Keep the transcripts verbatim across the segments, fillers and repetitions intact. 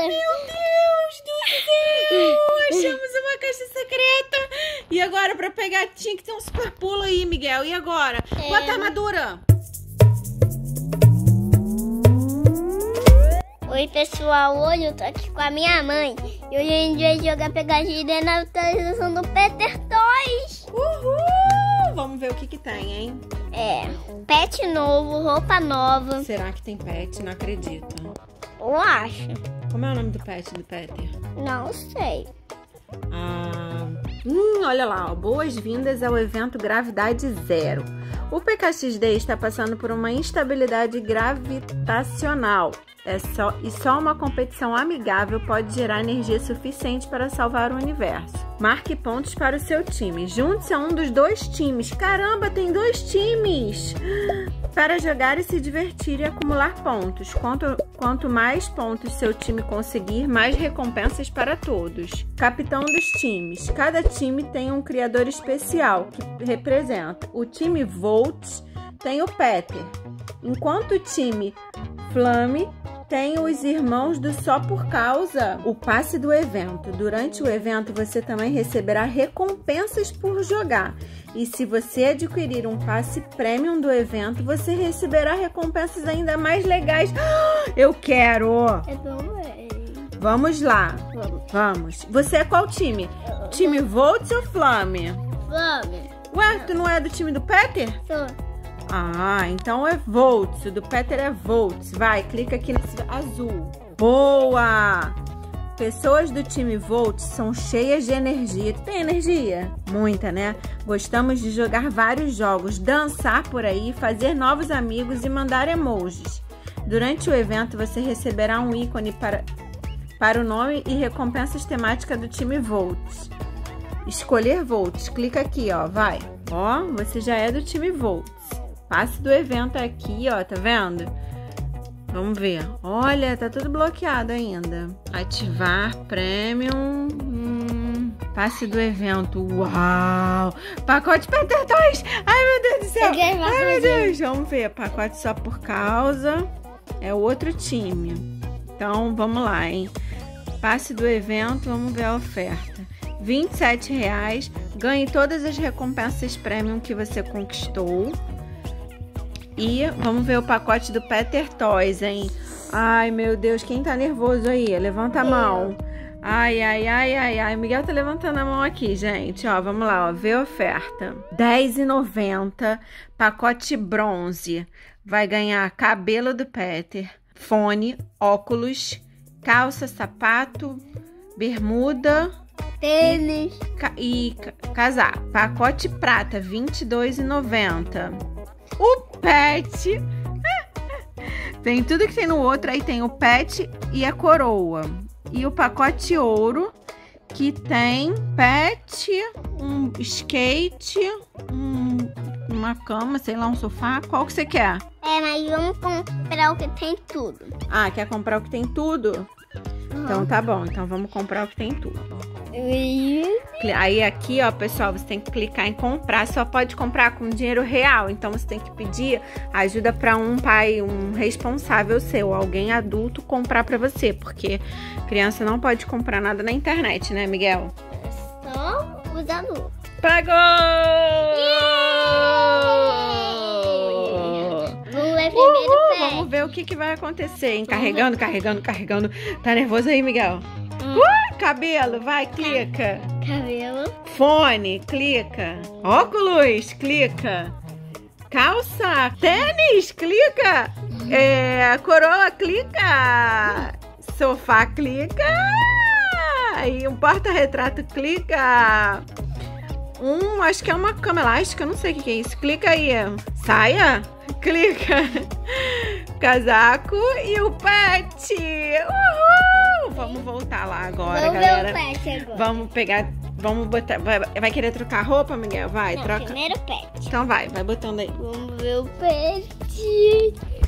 Meu Deus do céu! Achamos uma caixa secreta. E agora pra pegar tinha que ter um super pulo aí, Miguel. E agora? É... Bota a armadura. Oi, pessoal. Hoje eu tô aqui com a minha mãe. E hoje a gente vai jogar P K X D na atualização do Peter Toys. Uhul! Vamos ver o que que tem, hein? É, pet novo, roupa nova. Será que tem pet? Não acredito. Eu acho. Como é o nome do pet do Peter? Não sei. Ah, hum, olha lá, boas-vindas ao evento Gravidade Zero. O P K X D está passando por uma instabilidade gravitacional. É só, e só uma competição amigável pode gerar energia suficiente para salvar o universo. Marque pontos para o seu time. Junte-se a um dos dois times. Caramba, tem dois times! Para jogar e se divertir e acumular pontos. Quanto, quanto mais pontos seu time conseguir, mais recompensas para todos. Capitão dos times. Cada time tem um criador especial que representa. O time Volts tem o Peter. Enquanto o time Flame tem os irmãos do Só Por Causa. O passe do evento. Durante o evento você também receberá recompensas por jogar. E se você adquirir um passe premium do evento, você receberá recompensas ainda mais legais. Eu quero! Eu também. Vamos lá. Vamos. Vamos. Você é qual time? Eu. Time Volts ou Flame? Flame. Ué, tu não é do time do Peter? Sou. Ah, então é Volts. O do Peter é Volts. Vai, clica aqui nesse azul. Boa! Pessoas do time Volts são cheias de energia. Tu tem energia? Muita, né? Gostamos de jogar vários jogos, dançar por aí, fazer novos amigos e mandar emojis. Durante o evento, você receberá um ícone para, para o nome e recompensas temáticas do time Volts. Escolher Volts. Clica aqui, ó. Vai. Ó, você já é do time Volts. Passe do evento aqui, ó, tá vendo? Vamos ver. Olha, tá tudo bloqueado ainda. Ativar Premium. Hum, passe do evento. Uau! Pacote Peter Toys! Ai, meu Deus do céu! Ai, meu Deus! Vamos ver. Pacote Só Por Causa. É outro time. Então, vamos lá, hein? Passe do evento. Vamos ver a oferta. vinte e sete reais. Ganhe todas as recompensas Premium que você conquistou. E vamos ver o pacote do Peter Toys, hein? Ai, meu Deus, quem tá nervoso aí? Levanta a mão. Ai, ai, ai, ai, ai. O Miguel tá levantando a mão aqui, gente. Ó, vamos lá, ó. Vê a oferta. dez reais e noventa centavos. Pacote bronze. Vai ganhar cabelo do Peter, fone, óculos, calça, sapato, bermuda, tênis e, e casaco. Pacote prata, vinte e dois reais e noventa centavos. O pet tem tudo que tem no outro. Aí tem o pet e a coroa. E o pacote ouro, que tem pet, um skate, um, uma cama, sei lá, um sofá. Qual que você quer? É, mas vamos comprar o que tem tudo. Ah, quer comprar o que tem tudo? Uhum. Então tá bom, então vamos comprar o que tem tudo. Aí aqui, ó, pessoal, você tem que clicar em comprar. Só pode comprar com dinheiro real. Então você tem que pedir ajuda para um pai, um responsável seu, alguém adulto comprar para você, porque criança não pode comprar nada na internet, né, Miguel? Só os adultos. Pagou! Yeah! Vamos ver primeiro. Uhul, vamos ver o que que vai acontecer, hein? Carregando, uhum. carregando, carregando. Tá nervoso aí, Miguel? Uhum. Uh! Cabelo, vai, clica. Cabelo. Fone, clica. Óculos, clica. Calça, tênis, clica. É, coroa, clica. Sofá, clica. E um porta-retrato, clica. Um, acho que é uma cama elástica, não sei o que é isso. Clica aí. Saia, clica. Casaco e o pet. Uhul! Vamos voltar lá agora, vamos, galera. Vamos ver o pet agora. Vamos pegar, vamos botar... Vai, vai querer trocar a roupa, Miguel? Vai, não, troca. Primeiro o pet. Então vai, vai botando aí. Vamos ver o pet.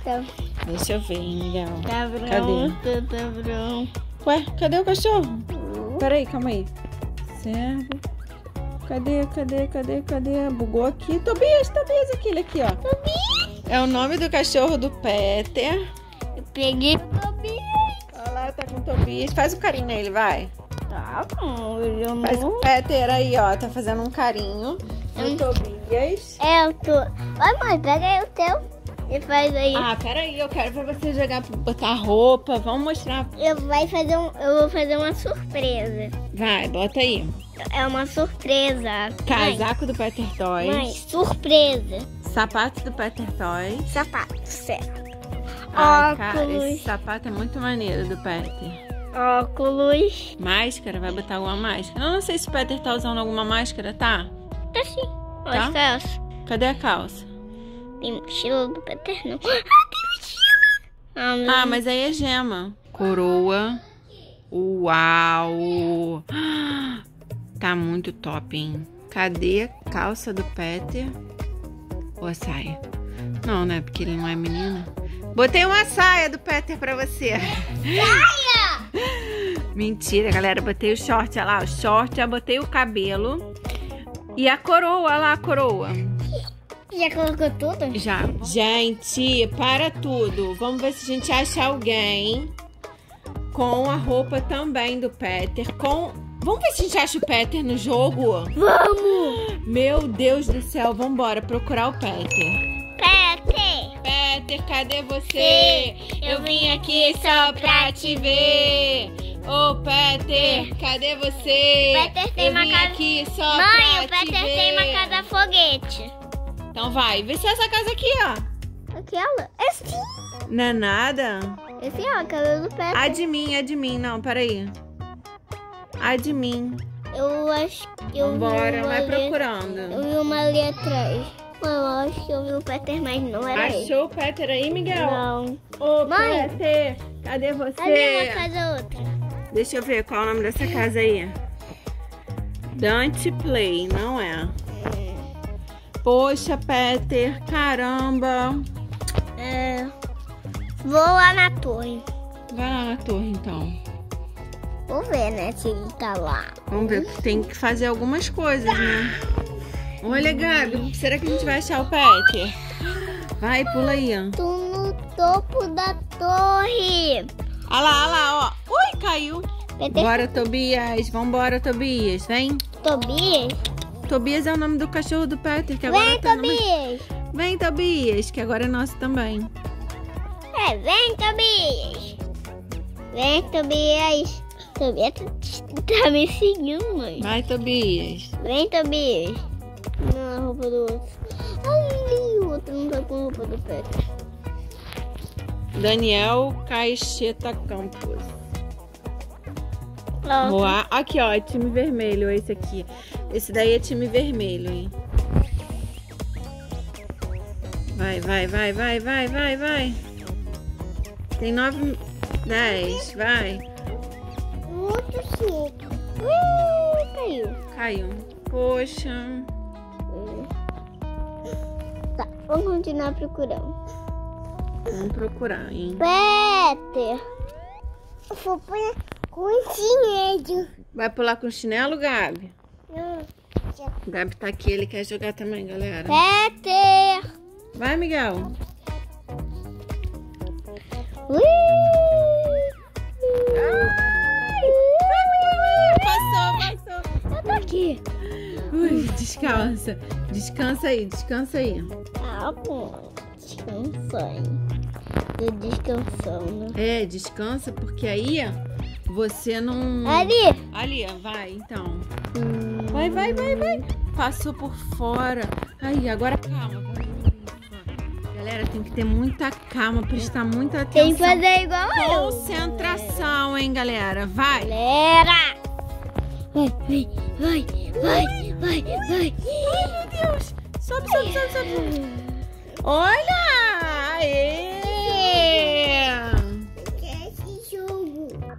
Então. Deixa eu ver, Miguel. Tá pronto, cadê? Tá pronto. Ué, cadê o cachorro? Uhum. Peraí, calma aí. Servo. Cadê, cadê, cadê, cadê? Bugou aqui. Tobias, Tobias, aquele aqui, ó. Tobias. É o nome do cachorro do Peter. Eu peguei o Tobias. Olha lá, tá com Tobias. Faz um carinho nele, vai. Tá bom, eu não... Faz o Peter aí, ó. Tá fazendo um carinho. Hum. O Tobias. É, eu tô... Vai, mãe, pega aí o teu. E faz aí. Ah, peraí, eu quero pra você jogar, botar roupa. Vamos mostrar. Eu, vai fazer um, eu vou fazer uma surpresa. Vai, bota aí. É uma surpresa. Casaco, mãe, do Peter Toys. Mãe, surpresa. Sapato do Peter Toys. Sapato, certo. Ai, óculos. Cara, esse sapato é muito maneiro do Peter. Óculos. Máscara, vai botar alguma máscara? Eu não sei se o Peter tá usando alguma máscara, tá? Tá sim. Olha a calça. Cadê a calça? Tem mochila do Peter, não. Ah, tem mochila! Ah, ah, mas aí é gema. Coroa. Uau! Tá muito top, hein? Cadê a calça do Peter? Ou a saia? Não, né? Porque ele não é menina. Botei uma saia do Peter pra você. Saia! Mentira, galera. Botei o short, olha lá. O short, já botei o cabelo. E a coroa, olha lá a coroa. Já colocou tudo? Já. Gente, para tudo. Vamos ver se a gente acha alguém com a roupa também do Peter. Com... Vamos ver se a gente acha o Peter no jogo? Vamos! Meu Deus do céu, vamos embora procurar o Peter. Peter! Peter, cadê você? Eu vim aqui só pra te ver. Ô, Peter, cadê você? Peter tem uma casa... aqui só Mãe, pra o Peter te ver. Tem uma casa foguete. Então vai, vê se é essa casa aqui, ó. Aquela? É sim. Não é nada? Esse é o cabelo do Peter. A de mim, a de mim. Não, peraí. A de mim. Eu acho que eu Vambora, vi vai letra... procurando. Eu vi uma ali atrás. Eu acho que eu vi o Peter, mas não era Achou ele. Achou o Peter aí, Miguel? Não. Ô, Mãe, Peter, cadê você? Cadê uma casa outra? Deixa eu ver qual é o nome dessa casa aí. Dante Play, não é? Poxa, Peter, caramba. É, vou lá na torre. Vai lá na torre, então. Vou ver, né, se ele tá lá. Vamos ver, tem que fazer algumas coisas, né? Olha, Gabi, será que a gente vai achar o Peter? Vai, pula aí. Tô no topo da torre. Olha lá, olha lá, ó. Ui, caiu. Peter... Bora, Tobias. Vambora, Tobias. Vem. Tobias? Tobias é o nome do cachorro do Peter, que agora vem, tá Tobias! Nome... Vem, Tobias! Que agora é nosso também. É, vem, Tobias! Vem, Tobias! Tobias tá me seguindo, mãe. Vai, Tobias! Vem, Tobias! Não, a roupa do outro. Ai, o outro não tá com a roupa do Peter. Daniel Caixeta Campos. Boa. Aqui, ó, é time vermelho, esse aqui. Esse daí é time vermelho, hein? Vai, vai, vai, vai, vai, vai, vai. Tem nove, dez, vai. Muito chique. Uh, caiu. Caiu. Poxa. Tá, vamos continuar procurando. Vamos procurar, hein? Peter. Eu vou pular com chinelo. Vai pular com chinelo, Gabi? O Gabi tá aqui, ele quer jogar também, galera. Peter! Vai, Miguel! Ui! Ai! Ai, Miguel! Passou, passou! Eu tô aqui! Ui, descansa! Descansa aí, descansa aí! Ah, bom! Descansa aí! Tô descansando. É, descansa, porque aí você não... Ali! Ali, vai, então. Hum. Vai, vai, vai, vai. Passou por fora. Aí, agora calma. Galera, tem que ter muita calma, prestar muita atenção. Tem que fazer igual eu. Concentração, hein, galera. Vai. Galera. Vai, vai, vai, vai, vai, vai. Ai, meu Deus. Sobe, sobe, sobe, sobe. Olha. Aê.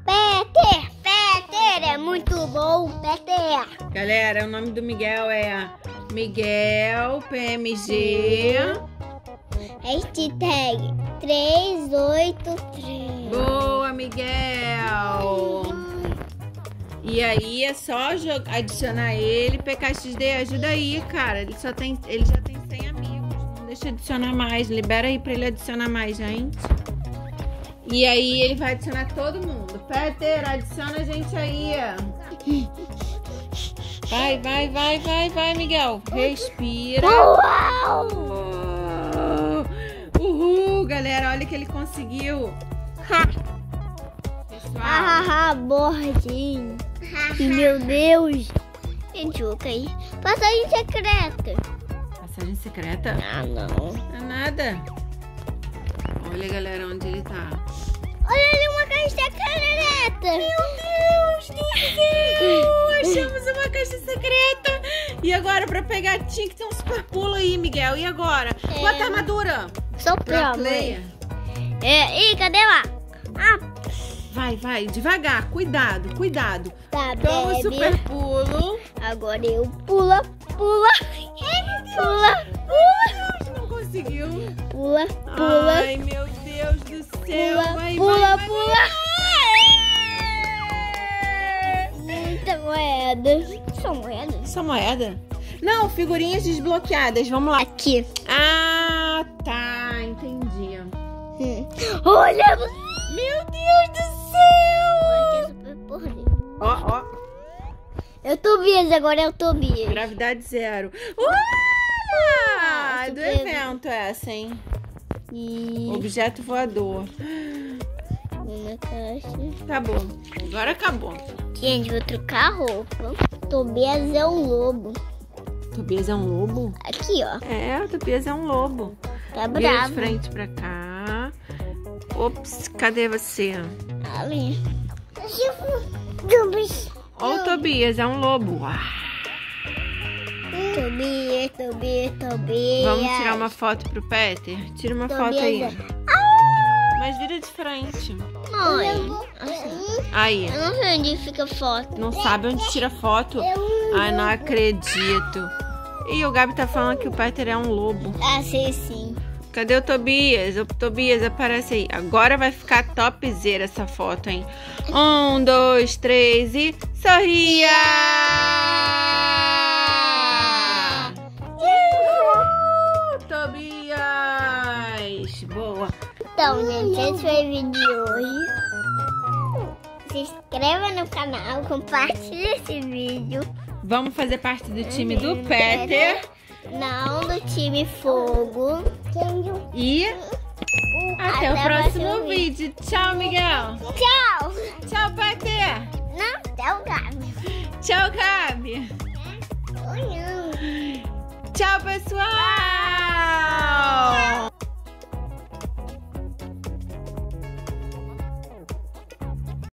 Peter, Peter é muito bom, Peter. Galera, o nome do Miguel é Miguel P M G. Hashtag três oito três. Boa, Miguel! E aí é só adicionar ele. P K X D, ajuda aí, cara. Ele, só tem, ele já tem cem amigos. Não deixa adicionar mais. Libera aí pra ele adicionar mais, gente. E aí ele vai adicionar todo mundo. Peter, adiciona a gente aí. Vai, vai, vai, vai, vai, Miguel. Respira. Uhul, galera. Olha o que ele conseguiu. Hahaha, bordinho. Meu Deus. Gente, vou cair. Passagem secreta. Passagem secreta? Ah, não. Não é nada. Olha, galera, onde ele tá. Olha ali uma caixa secreta. Meu Deus do céu. Achamos uma caixa secreta. E agora, pra pegar, tinha que ter um super pulo aí, Miguel. E agora? É... Bota a armadura. Sou pra player. É, e cadê lá? Ah. Vai, vai, devagar. Cuidado, cuidado. Tá, toma o super pulo. Agora eu pula, pula. Ai, pula, pula. Meu Deus, não conseguiu. Pula, pula. Ai, meu Deus do céu. Pula, vai, pula, vai, pula. Vai, vai. Muita moeda. Só moeda? Só moeda? Não, figurinhas desbloqueadas. Vamos lá. Aqui. Ah, tá. Entendi. Hum. Olha! Meu Deus do céu! Ó, ó. Eu tô Tobias, agora eu tô Tobias. Gravidade zero. Olha! Nossa, do evento essa, hein? E... Objeto voador. Minha caixa. Acabou. Agora acabou. Gente, vou trocar a roupa. Tobias é um lobo. Tobias é um lobo? Aqui, ó. É, o Tobias é um lobo. Tá bravo. Vira de frente pra cá. Ops, cadê você? Ali. Tobias. Ó, o Tobias é um lobo. Tobias, Tobias, Tobias. Vamos tirar uma foto pro Peter? Tira uma Tobias. foto aí. Ai. Mas vira de frente. Mãe. Assim. Aí. Eu não sei onde fica foto. Não sabe onde tira foto? Ai, não acredito. E o Gabi tá falando que o Peter é um lobo. Ah, sei sim. Cadê o Tobias? O Tobias, aparece aí. Agora vai ficar topzera essa foto, hein? Um, dois, três e... Sorria! Uhul! Tobias! Boa! Então, gente, esse foi o vídeo de hoje. Se inscreva no canal, compartilha esse vídeo. Vamos fazer parte do time do Peter. Não, do time Fogo. E até, até o próximo vídeo. vídeo. Tchau, Miguel. Tchau. Tchau, Peter. Não, tchau, Gabi. Tchau, Gabi. Tchau, pessoal.